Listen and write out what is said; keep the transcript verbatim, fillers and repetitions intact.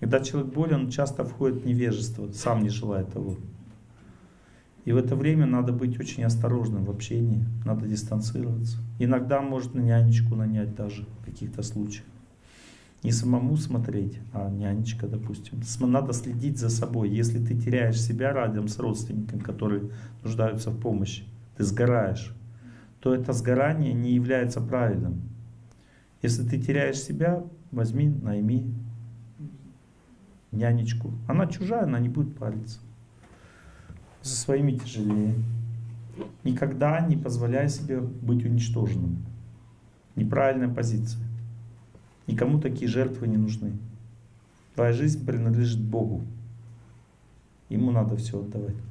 Когда человек болен, часто входит в невежество, сам не желает того. И в это время надо быть очень осторожным в общении, надо дистанцироваться. Иногда можно нянечку нанять даже в каких-то случаях. Не самому смотреть, а нянечка, допустим. Надо следить за собой. Если ты теряешь себя рядом с родственником, которые нуждаются в помощи, ты сгораешь, то это сгорание не является правильным. Если ты теряешь себя, возьми, найми нянечку. Она чужая, она не будет париться. За своими тяжелее. Никогда не позволяй себе быть уничтоженным. Неправильная позиция. Никому такие жертвы не нужны. Твоя жизнь принадлежит Богу. Ему надо все отдавать.